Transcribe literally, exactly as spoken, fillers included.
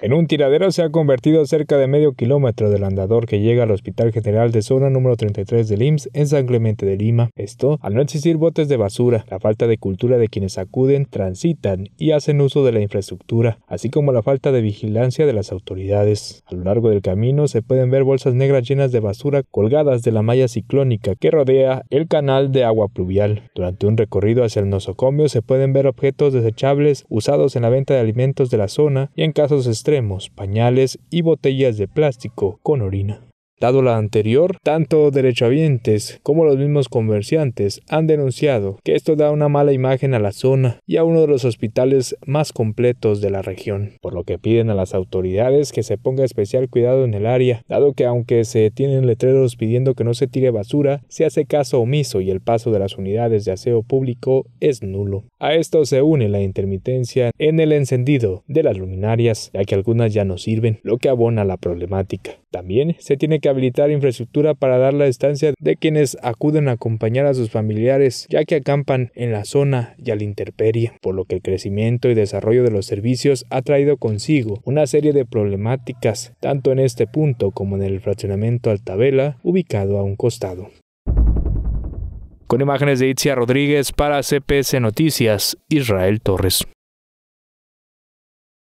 En un tiradero se ha convertido a cerca de medio kilómetro del andador que llega al Hospital General de Zona número treinta y tres del I M S S en San Clemente de Lima. Esto al no existir botes de basura, la falta de cultura de quienes acuden, transitan y hacen uso de la infraestructura, así como la falta de vigilancia de las autoridades. A lo largo del camino se pueden ver bolsas negras llenas de basura colgadas de la malla ciclónica que rodea el canal de agua pluvial. Durante un recorrido hacia el nosocomio se pueden ver objetos desechables usados en la venta de alimentos de la zona y en casos extremos, pañales y botellas de plástico con orina. Dado lo anterior, tanto derechohabientes como los mismos comerciantes han denunciado que esto da una mala imagen a la zona y a uno de los hospitales más completos de la región, por lo que piden a las autoridades que se ponga especial cuidado en el área, dado que aunque se tienen letreros pidiendo que no se tire basura, se hace caso omiso y el paso de las unidades de aseo público es nulo. A esto se une la intermitencia en el encendido de las luminarias, ya que algunas ya no sirven, lo que abona la problemática. También se tiene que habilitar infraestructura para dar la estancia de quienes acuden a acompañar a sus familiares, ya que acampan en la zona y a la intemperie, por lo que el crecimiento y desarrollo de los servicios ha traído consigo una serie de problemáticas, tanto en este punto como en el fraccionamiento Altavela, ubicado a un costado. Con imágenes de Itzia Rodríguez para C P S Noticias, Israel Torres.